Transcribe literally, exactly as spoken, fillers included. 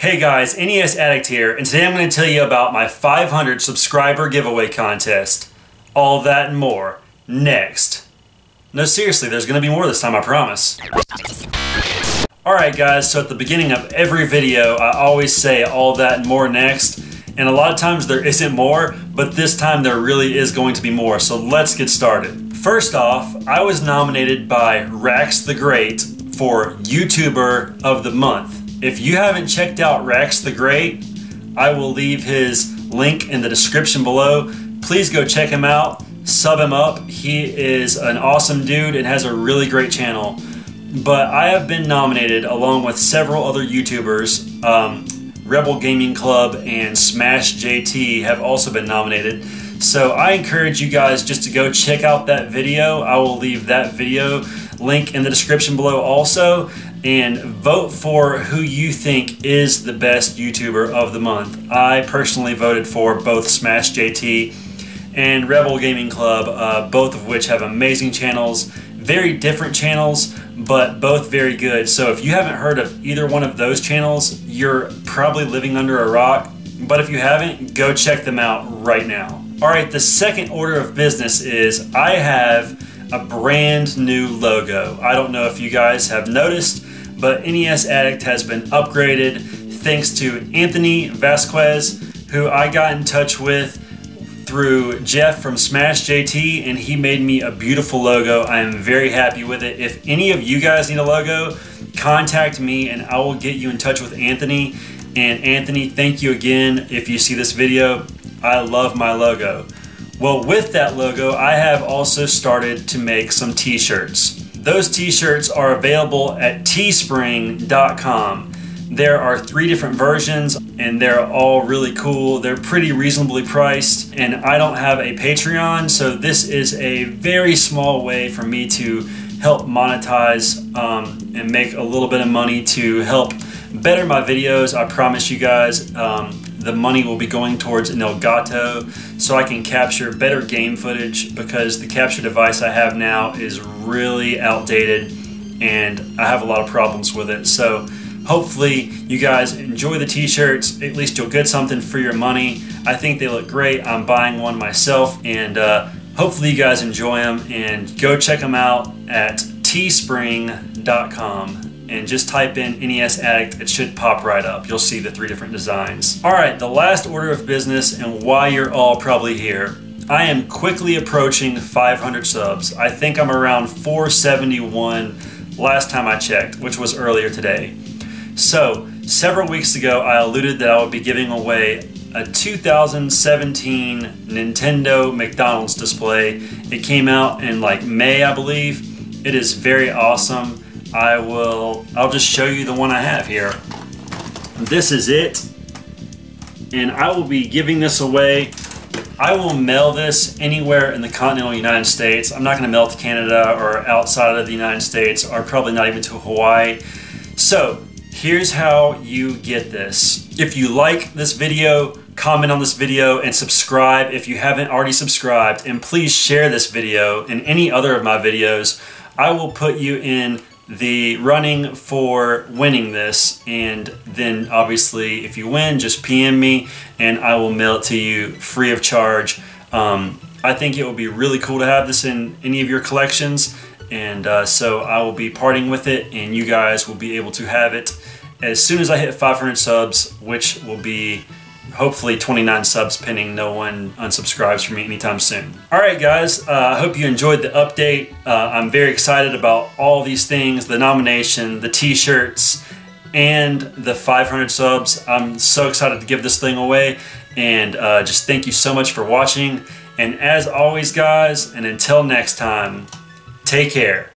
Hey guys, N E S Addict here, and today I'm going to tell you about my five hundred subscriber giveaway contest. All that and more, next. No, seriously, there's going to be more this time, I promise. Alright guys, so at the beginning of every video, I always say all that and more next, and a lot of times there isn't more, but this time there really is going to be more, so let's get started. First off, I was nominated by Rax the Great for YouTuber of the Month. If you haven't checked out Rax the Great, I will leave his link in the description below. Please go check him out, sub him up. He is an awesome dude and has a really great channel. But I have been nominated along with several other YouTubers. Um, Rebel Gaming Club and Smash J T have also been nominated. So I encourage you guys just to go check out that video. I will leave that video link in the description below also. And vote for who you think is the best YouTuber of the month. I personally voted for both Smash J T and Rebel Gaming Club, uh, both of which have amazing channels, very different channels, but both very good. So if you haven't heard of either one of those channels, you're probably living under a rock. But if you haven't, go check them out right now. All right, the second order of business is I have a brand new logo. I don't know if you guys have noticed, but N E S Addict has been upgraded thanks to Anthony Vasquez, who I got in touch with through Jeff from Smash J T, and he made me a beautiful logo. I am very happy with it. If any of you guys need a logo, contact me and I will get you in touch with Anthony. And Anthony, thank you again. If you see this video, I love my logo. Well, with that logo, I have also started to make some t-shirts. Those t-shirts are available at teespring dot com. There are three different versions and they're all really cool. They're pretty reasonably priced, and I don't have a Patreon, so this is a very small way for me to help monetize um, and make a little bit of money to help better my videos. I promise you guys, um, the money will be going towards an Elgato so I can capture better game footage, because the capture device I have now is really outdated and I have a lot of problems with it. So hopefully you guys enjoy the t-shirts. At least you'll get something for your money. I think they look great. I'm buying one myself, and uh, hopefully you guys enjoy them, and go check them out at teespring dot com. And just type in N E S Addict, it should pop right up. You'll see the three different designs. All right, the last order of business and why you're all probably here. I am quickly approaching five hundred subs. I think I'm around four seventy-one last time I checked, which was earlier today. So several weeks ago, I alluded that I would be giving away a two thousand seventeen Nintendo McDonald's display. It came out in like May, I believe. It is very awesome. I will, I'll just show you the one I have here. This is it, and I will be giving this away. I will mail this anywhere in the continental United States. I'm not gonna mail it to Canada or outside of the United States, or probably not even to Hawaii. So here's how you get this. If you like this video, comment on this video and subscribe if you haven't already subscribed, and please share this video and any other of my videos. I will put you in the running for winning this, and then obviously if you win, just P M me and I will mail it to you free of charge. um, I think it would be really cool to have this in any of your collections, and uh, so I will be parting with it, and you guys will be able to have it as soon as I hit five hundred subs, which will be hopefully twenty-nine subs, pending no one unsubscribes from me anytime soon. All right, guys, I uh, hope you enjoyed the update. Uh, I'm very excited about all these things, the nomination, the t-shirts, and the five hundred subs. I'm so excited to give this thing away, and uh, just thank you so much for watching. And as always, guys, and until next time, take care.